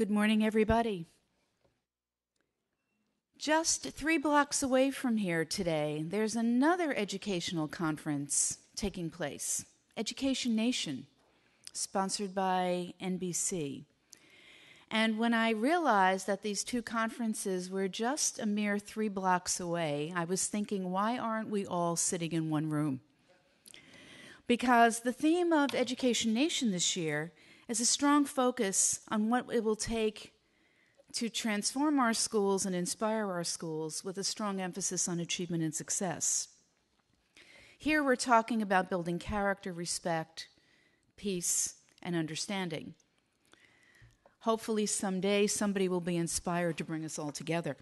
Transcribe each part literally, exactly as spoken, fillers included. Good morning, everybody. Just three blocks away from here today, there's another educational conference taking place, Education Nation, sponsored by N B C. And when I realized that these two conferences were just a mere three blocks away, I was thinking, why aren't we all sitting in one room? Because the theme of Education Nation this year is a strong focus on what it will take to transform our schools and inspire our schools with a strong emphasis on achievement and success. Here we're talking about building character, respect, peace, and understanding. Hopefully someday somebody will be inspired to bring us all together.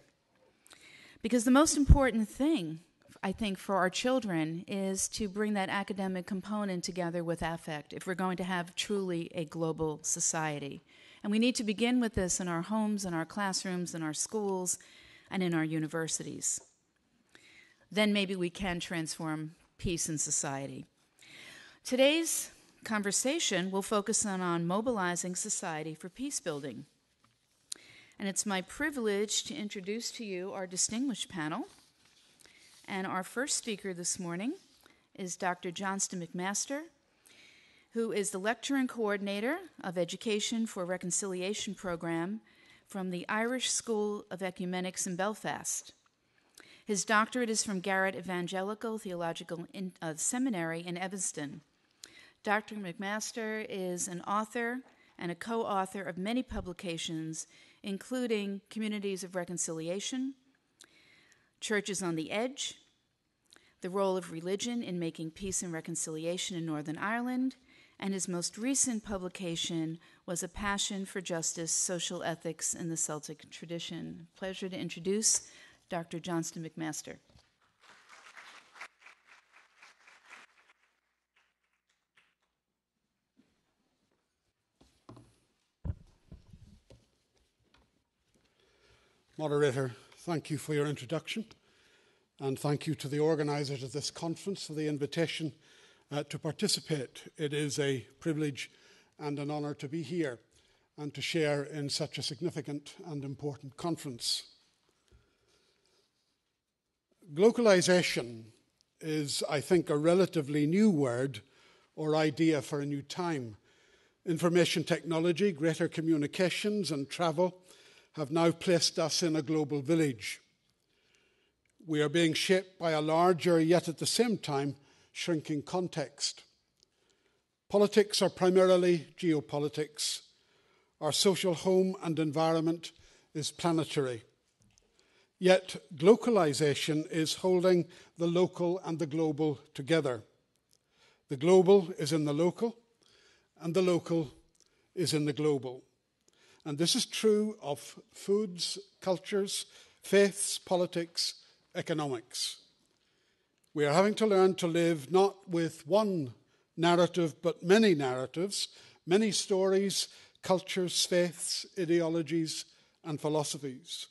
Because the most important thing, I think, for our children is to bring that academic component together with affect if we're going to have truly a global society. And we need to begin with this in our homes, in our classrooms, in our schools, and in our universities. Then maybe we can transform peace in society. Today's conversation will focus on, on mobilizing society for peace building. And it's my privilege to introduce to you our distinguished panel. And our first speaker this morning is Doctor Johnston McMaster, who is the lecturer and coordinator of Education for Reconciliation program from the Irish School of Ecumenics in Belfast. His doctorate is from Garrett-Evangelical Theological in, uh, Seminary in Evanston. Doctor McMaster is an author and a co-author of many publications, including Communities of Reconciliation, Churches on the Edge, The Role of Religion in Making Peace and Reconciliation in Northern Ireland, and his most recent publication was A Passion for Justice: Social Ethics in the Celtic Tradition. Pleasure to introduce Doctor Johnston McMaster. Moderator, thank you for your introduction, and thank you to the organizers of this conference for the invitation Uh, to participate. It is a privilege and an honor to be here and to share in such a significant and important conference. Glocalization is, I think, a relatively new word or idea for a new time. Information technology, greater communications, and travel have now placed us in a global village. We are being shaped by a larger, yet at the same time, shrinking context. Politics are primarily geopolitics. Our social home and environment is planetary. Yet glocalization is holding the local and the global together. The global is in the local, and the local is in the global. And this is true of foods, cultures, faiths, politics, economics. We are having to learn to live not with one narrative, but many narratives, many stories, cultures, faiths, ideologies, and philosophies.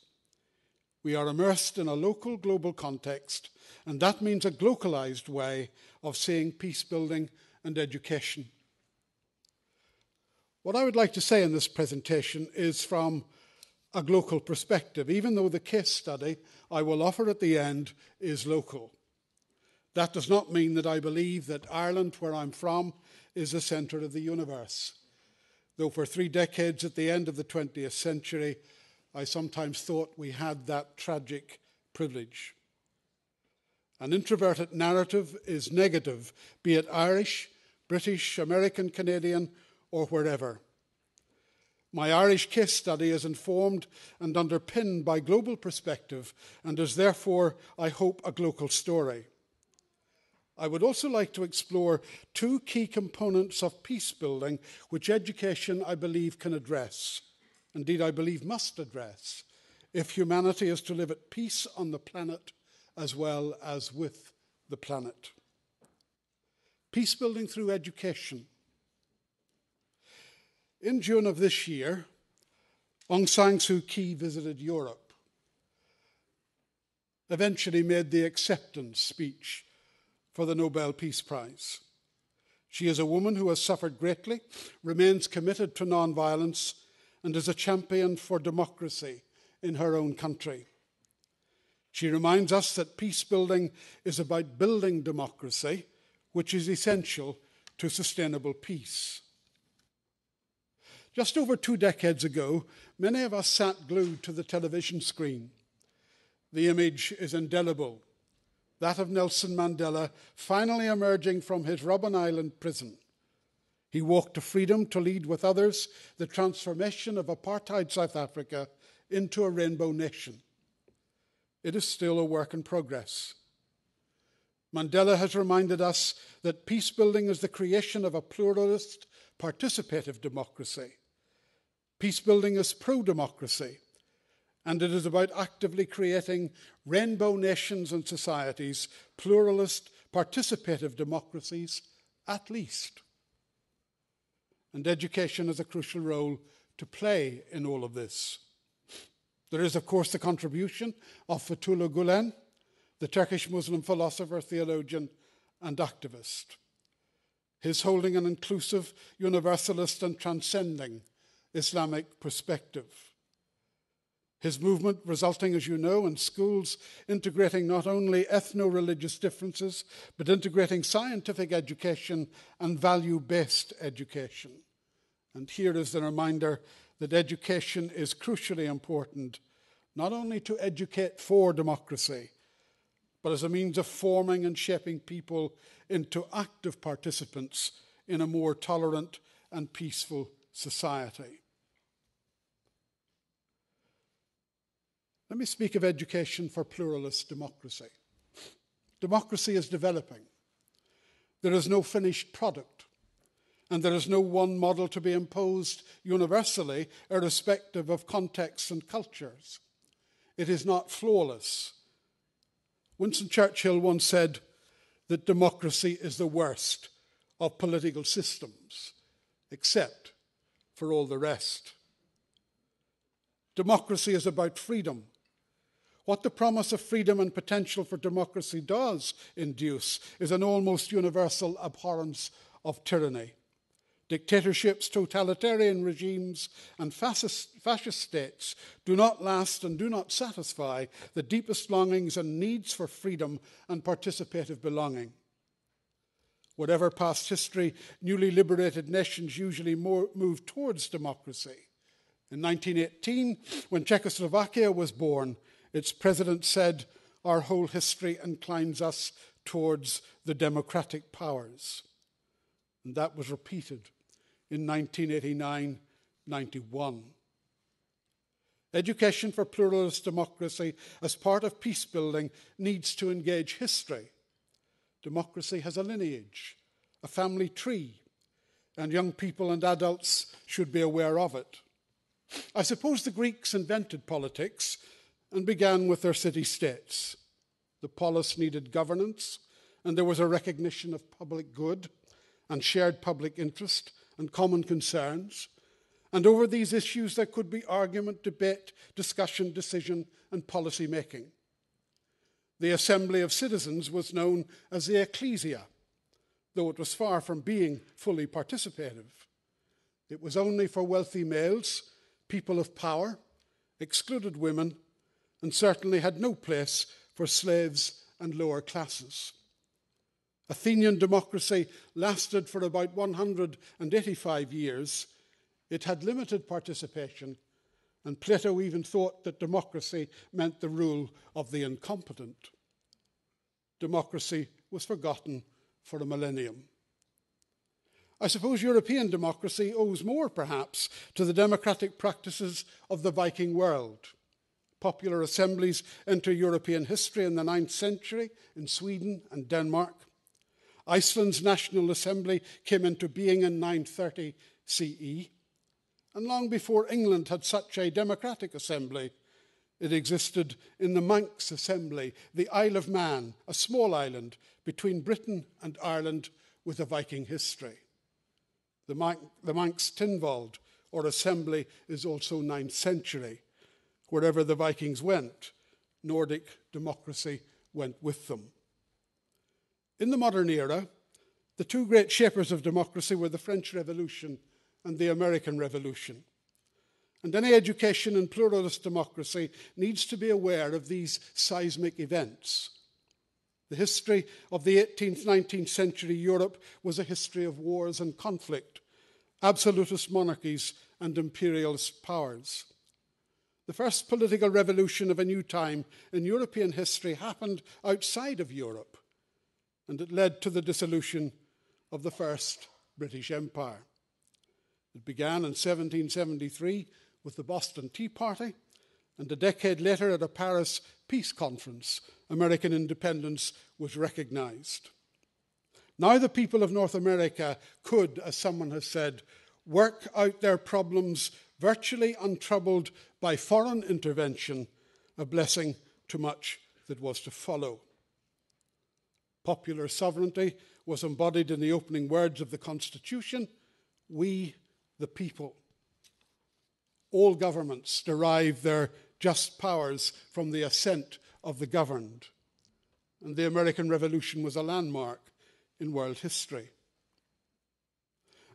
We are immersed in a local, global context, and that means a glocalized way of seeing peace building and education. What I would like to say in this presentation is from a global perspective, even though the case study I will offer at the end is local. That does not mean that I believe that Ireland, where I'm from, is the centre of the universe. Though for three decades at the end of the twentieth century, I sometimes thought we had that tragic privilege. An introverted narrative is negative, be it Irish, British, American, Canadian, or wherever. My Irish case study is informed and underpinned by global perspective and is therefore, I hope, a global story. I would also like to explore two key components of peace building which education, I believe, can address, indeed I believe must address, if humanity is to live at peace on the planet as well as with the planet. Peace building through education. In June of this year, Aung San Suu Kyi visited Europe, eventually made the acceptance speech for the Nobel Peace Prize. She is a woman who has suffered greatly, remains committed to nonviolence, and is a champion for democracy in her own country. She reminds us that peace building is about building democracy, which is essential to sustainable peace. Just over two decades ago, many of us sat glued to the television screen. The image is indelible, that of Nelson Mandela finally emerging from his Robben Island prison. He walked to freedom to lead with others the transformation of apartheid South Africa into a rainbow nation. It is still a work in progress. Mandela has reminded us that peace building is the creation of a pluralist, participative democracy. Peace building is pro-democracy, and it is about actively creating rainbow nations and societies, pluralist, participative democracies, at least. And education has a crucial role to play in all of this. There is, of course, the contribution of Fethullah Gülen, the Turkish Muslim philosopher, theologian, and activist. His holding an inclusive, universalist, and transcending Islamic perspective. His movement resulting, as you know, in schools integrating not only ethno-religious differences, but integrating scientific education and value-based education. And here is the reminder that education is crucially important, not only to educate for democracy, but as a means of forming and shaping people into active participants in a more tolerant and peaceful society. Let me speak of education for pluralist democracy. Democracy is developing. There is no finished product, and there is no one model to be imposed universally, irrespective of contexts and cultures. It is not flawless. Winston Churchill once said that democracy is the worst of political systems, except for all the rest. Democracy is about freedom. What the promise of freedom and potential for democracy does induce is an almost universal abhorrence of tyranny. Dictatorships, totalitarian regimes, and fascist, fascist states do not last and do not satisfy the deepest longings and needs for freedom and participative belonging. Whatever past history, newly liberated nations usually more move towards democracy. In nineteen eighteen, when Czechoslovakia was born, its president said, "Our whole history inclines us towards the democratic powers." And that was repeated in nineteen eighty-nine ninety-one. Education for pluralist democracy as part of peace building needs to engage history. Democracy has a lineage, a family tree, and young people and adults should be aware of it. I suppose the Greeks invented politics and began with their city-states. The polis needed governance, and there was a recognition of public good and shared public interest and common concerns, and over these issues there could be argument, debate, discussion, decision, and policy making. The assembly of citizens was known as the ecclesia, though it was far from being fully participative. It was only for wealthy males, people of power, excluded women, and certainly had no place for slaves and lower classes. Athenian democracy lasted for about one hundred eighty-five years. It had limited participation, and Plato even thought that democracy meant the rule of the incompetent. Democracy was forgotten for a millennium. I suppose European democracy owes more, perhaps, to the democratic practices of the Viking world. Popular assemblies enter European history in the ninth century in Sweden and Denmark. Iceland's National Assembly came into being in nine thirty C E, and long before England had such a democratic assembly, it existed in the Manx Assembly, the Isle of Man, a small island between Britain and Ireland with a Viking history. The, Man the Manx Tinvald, or assembly, is also ninth century. Wherever the Vikings went, Nordic democracy went with them. In the modern era, the two great shapers of democracy were the French Revolution and the American Revolution. And any education in pluralist democracy needs to be aware of these seismic events. The history of the eighteenth, nineteenth century Europe was a history of wars and conflict, absolutist monarchies and imperialist powers. The first political revolution of a new time in European history happened outside of Europe, and it led to the dissolution of the first British Empire. It began in seventeen seventy-three with the Boston Tea Party, and a decade later at a Paris peace conference, American independence was recognized. Now the people of North America could, as someone has said, work out their problems virtually untroubled by foreign intervention, a blessing to much that was to follow. Popular sovereignty was embodied in the opening words of the Constitution, "We, the people." All governments derive their just powers from the assent of the governed. And the American Revolution was a landmark in world history.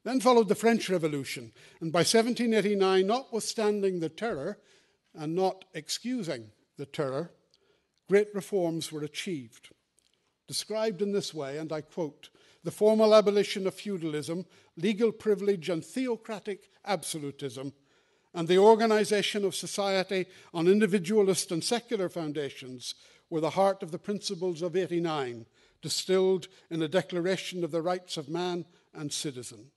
Then followed the French Revolution, and by seventeen eighty-nine, notwithstanding the terror and not excusing the terror, great reforms were achieved. Described in this way, and I quote, "The formal abolition of feudalism, legal privilege and theocratic absolutism, and the organization of society on individualist and secular foundations were the heart of the principles of eighty-nine, distilled in a declaration of the rights of man and citizen.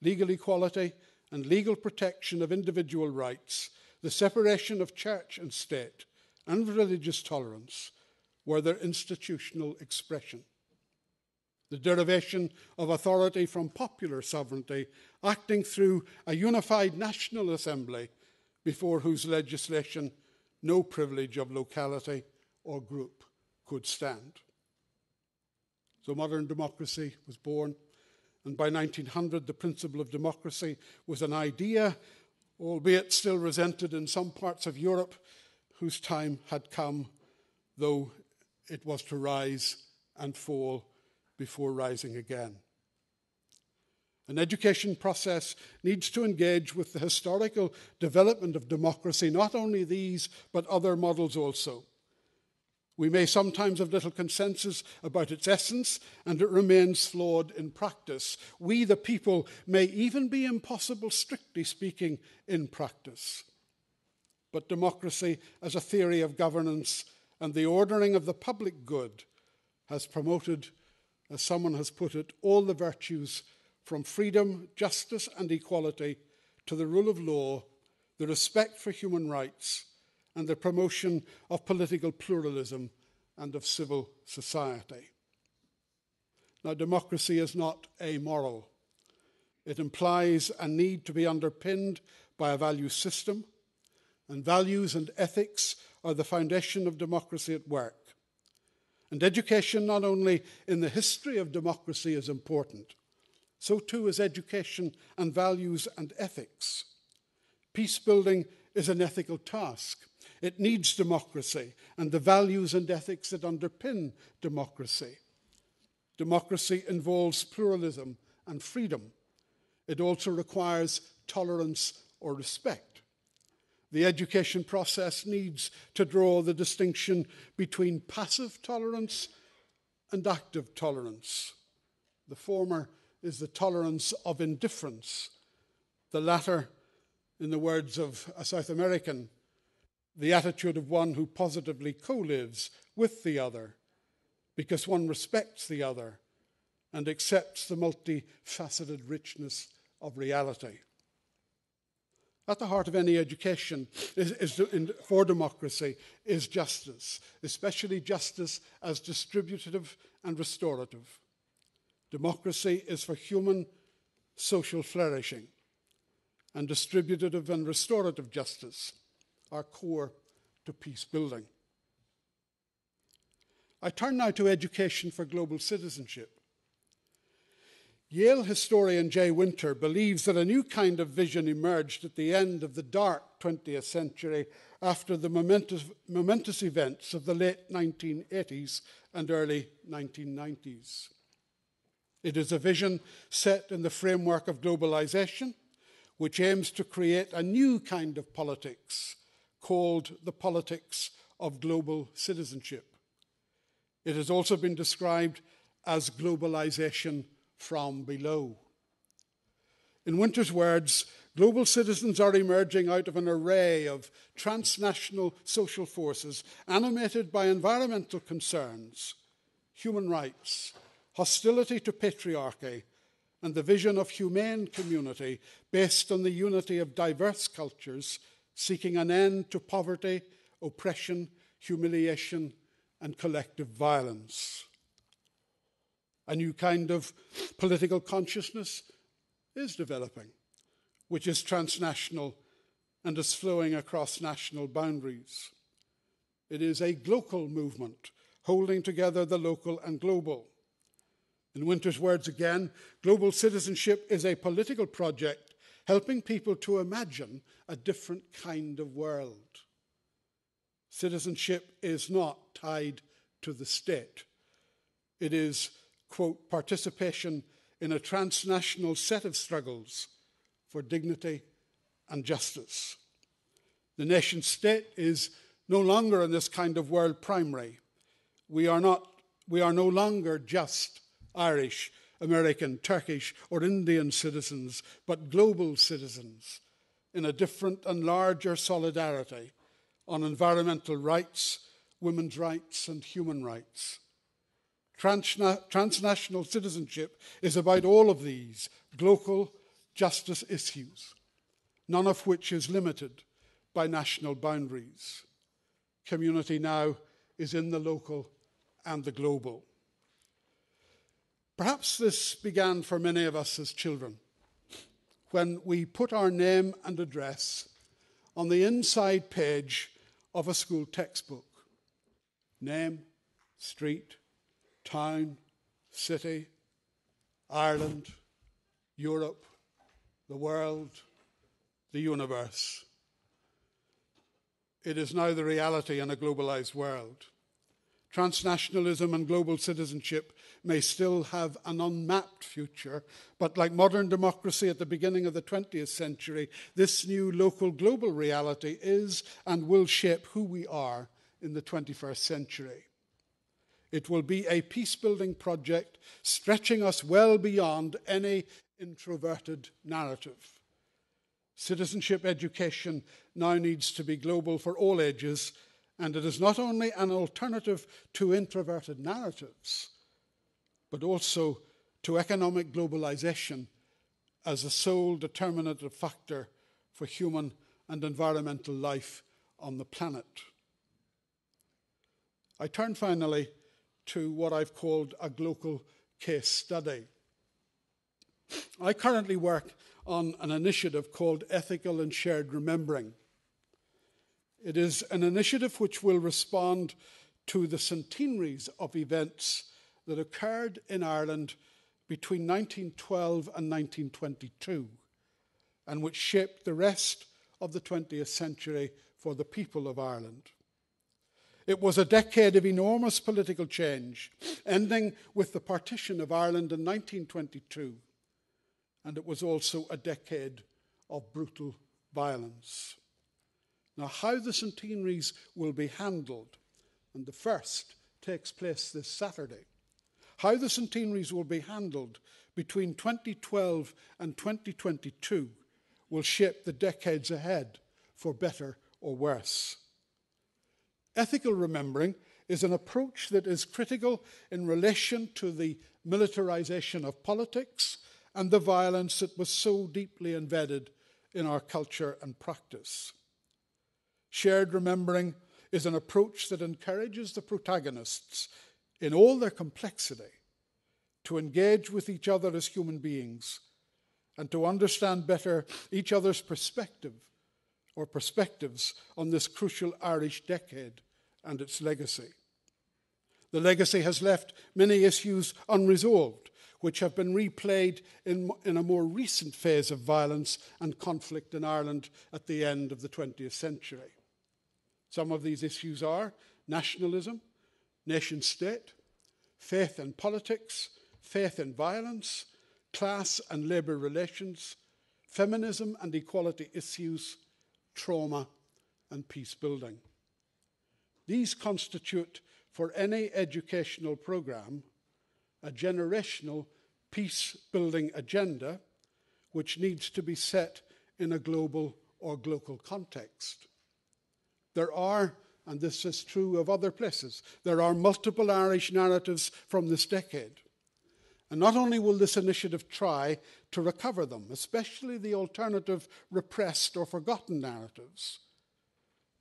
Legal equality and legal protection of individual rights, the separation of church and state, and religious tolerance were their institutional expression. The derivation of authority from popular sovereignty, acting through a unified national assembly before whose legislation no privilege of locality or group could stand." So modern democracy was born. And by nineteen hundred, the principle of democracy was an idea, albeit still resented in some parts of Europe, whose time had come, though it was to rise and fall before rising again. An education process needs to engage with the historical development of democracy, not only these, but other models also. We may sometimes have little consensus about its essence, and it remains flawed in practice. We, the people, may even be impossible, strictly speaking, in practice. But democracy as a theory of governance and the ordering of the public good has promoted, as someone has put it, all the virtues from freedom, justice, and equality to the rule of law, the respect for human rights, and the promotion of political pluralism and of civil society. Now, democracy is not amoral. It implies a need to be underpinned by a value system, and values and ethics are the foundation of democracy at work. And education, not only in the history of democracy, is important, so too is education and values and ethics. Peace building is an ethical task. It needs democracy and the values and ethics that underpin democracy. Democracy involves pluralism and freedom. It also requires tolerance or respect. The education process needs to draw the distinction between passive tolerance and active tolerance. The former is the tolerance of indifference. The latter, in the words of a South American, the attitude of one who positively co-lives with the other, because one respects the other and accepts the multifaceted richness of reality. At the heart of any education is, is, in, for democracy is justice, especially justice as distributive and restorative. Democracy is for human social flourishing, and distributive and restorative justice are core to peace building. I turn now to education for global citizenship. Yale historian Jay Winter believes that a new kind of vision emerged at the end of the dark twentieth century after the momentous, momentous events of the late nineteen eighties and early nineteen nineties. It is a vision set in the framework of globalization, which aims to create a new kind of politics called the politics of global citizenship. It has also been described as globalization from below. In Winter's words, global citizens are emerging out of an array of transnational social forces animated by environmental concerns, human rights, hostility to patriarchy, and the vision of humane community based on the unity of diverse cultures seeking an end to poverty, oppression, humiliation, and collective violence. A new kind of political consciousness is developing, which is transnational and is flowing across national boundaries. It is a glocal movement, holding together the local and global. In Winter's words again, global citizenship is a political project helping people to imagine a different kind of world. Citizenship is not tied to the state. It is, quote, participation in a transnational set of struggles for dignity and justice. The nation state is no longer in this kind of world primary. We are not, we are no longer just Irish, American, Turkish, or Indian citizens, but global citizens in a different and larger solidarity on environmental rights, women's rights, and human rights. Transna- transnational citizenship is about all of these global justice issues, none of which is limited by national boundaries. Community now is in the local and the global. Perhaps this began for many of us as children, when we put our name and address on the inside page of a school textbook. Name, street, town, city, Ireland, Europe, the world, the universe. It is now the reality in a globalized world. Transnationalism and global citizenship may still have an unmapped future, but like modern democracy at the beginning of the twentieth century, this new local global reality is and will shape who we are in the twenty-first century. It will be a peace-building project stretching us well beyond any introverted narrative. Citizenship education now needs to be global for all ages, and it is not only an alternative to introverted narratives, but also to economic globalization as a sole determinative factor for human and environmental life on the planet. I turn finally to what I've called a global case study. I currently work on an initiative called Ethical and Shared Remembering. It is an initiative which will respond to the centenaries of events that occurred in Ireland between nineteen twelve and nineteen twenty-two, and which shaped the rest of the twentieth century for the people of Ireland. It was a decade of enormous political change, ending with the partition of Ireland in nineteen twenty-two, and it was also a decade of brutal violence. Now, how the centenaries will be handled, and the first takes place this Saturday, how the centenaries will be handled between twenty twelve and twenty twenty-two will shape the decades ahead, for better or worse. Ethical remembering is an approach that is critical in relation to the militarization of politics and the violence that was so deeply embedded in our culture and practice. Shared remembering is an approach that encourages the protagonists, in all their complexity, to engage with each other as human beings and to understand better each other's perspective or perspectives on this crucial Irish decade and its legacy. The legacy has left many issues unresolved, which have been replayed in, in a more recent phase of violence and conflict in Ireland at the end of the twentieth century. Some of these issues are nationalism, nation-state, faith and politics, faith and violence, class and labour relations, feminism and equality issues, trauma, and peace building. These constitute, for any educational program, a generational peace-building agenda which needs to be set in a global or local context. There are, and this is true of other places, there are multiple Irish narratives from this decade. And not only will this initiative try to recover them, especially the alternative repressed or forgotten narratives,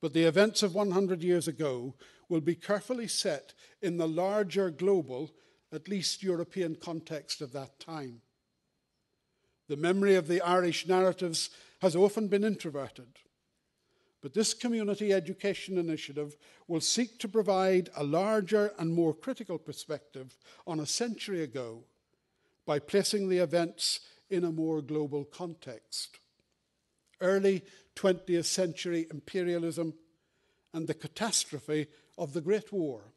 but the events of one hundred years ago will be carefully set in the larger global, at least European, context of that time. The memory of the Irish narratives has often been introverted, but this community education initiative will seek to provide a larger and more critical perspective on a century ago by placing the events in a more global context. Early twentieth century imperialism and the catastrophe of the Great War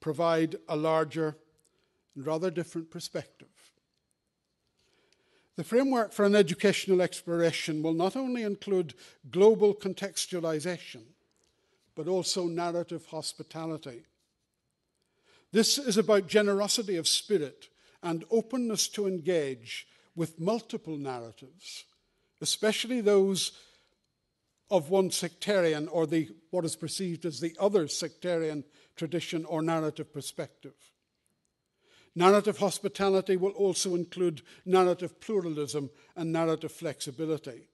provide a larger and rather different perspective. The framework for an educational exploration will not only include global contextualization, but also narrative hospitality. This is about generosity of spirit and openness to engage with multiple narratives, especially those of one sectarian or the, what is perceived as the other sectarian tradition or narrative perspective. Narrative hospitality will also include narrative pluralism and narrative flexibility.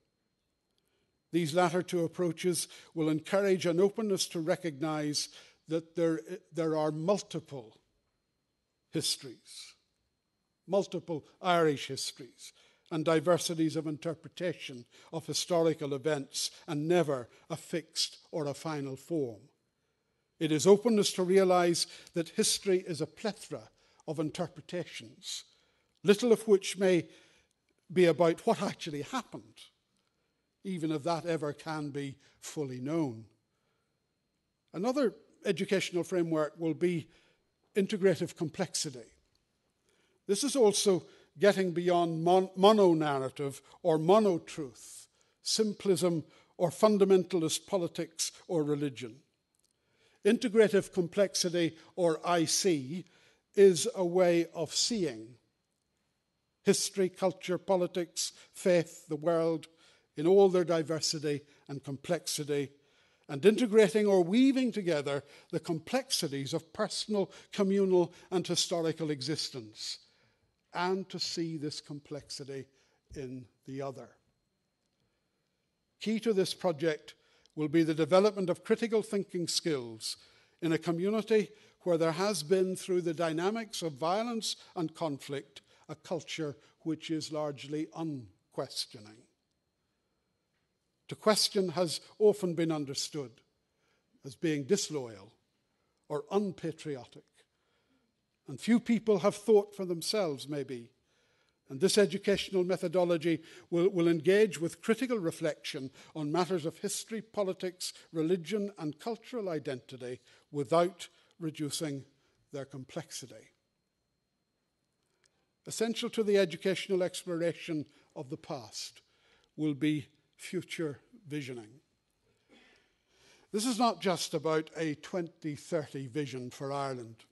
These latter two approaches will encourage an openness to recognize that there, there are multiple histories, multiple Irish histories, and diversities of interpretation of historical events, and never a fixed or a final form. It is openness to realize that history is a plethora of interpretations, little of which may be about what actually happened, even if that ever can be fully known. Another educational framework will be integrative complexity. This is also getting beyond mon mono-narrative or mono-truth, simplism or fundamentalist politics or religion. Integrative complexity, or I C, is a way of seeing history, culture, politics, faith, the world, in all their diversity and complexity, and integrating or weaving together the complexities of personal, communal, and historical existence, and to see this complexity in the other. Key to this project will be the development of critical thinking skills in a community where there has been, through the dynamics of violence and conflict, a culture which is largely unquestioning. To question has often been understood as being disloyal or unpatriotic, and few people have thought for themselves, maybe. And this educational methodology will, will engage with critical reflection on matters of history, politics, religion, and cultural identity without reducing their complexity. Essential to the educational exploration of the past will be future visioning. This is not just about a twenty thirty vision for Ireland.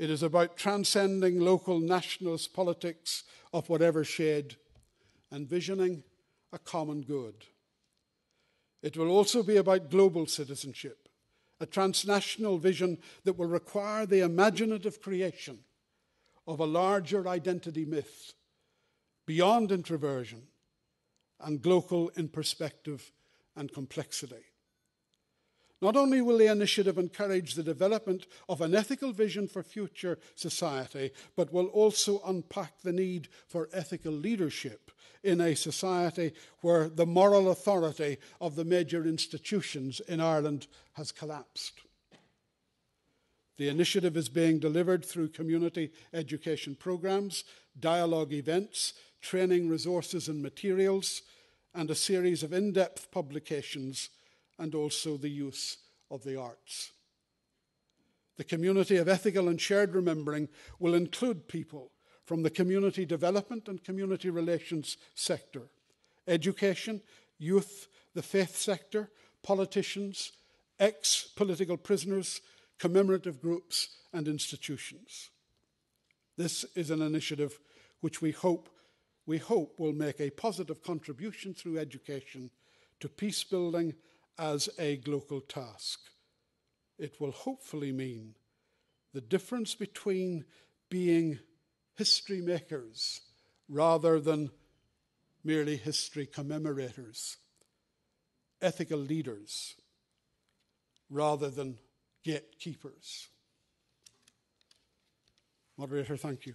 It is about transcending local nationalist politics of whatever shade and visioning a common good. It will also be about global citizenship, a transnational vision that will require the imaginative creation of a larger identity myth beyond introversion and global in perspective and complexity. Not only will the initiative encourage the development of an ethical vision for future society, but will also unpack the need for ethical leadership in a society where the moral authority of the major institutions in Ireland has collapsed. The initiative is being delivered through community education programs, dialogue events, training resources and materials, and a series of in-depth publications, and also the use of the arts. The community of ethical and shared remembering will include people from the community development and community relations sector, education, youth, the faith sector, politicians, ex-political prisoners, commemorative groups, and institutions. This is an initiative which we hope, we hope will make a positive contribution through education to peace building as a global task. It will hopefully mean the difference between being history makers rather than merely history commemorators, ethical leaders rather than gatekeepers. Moderator, thank you.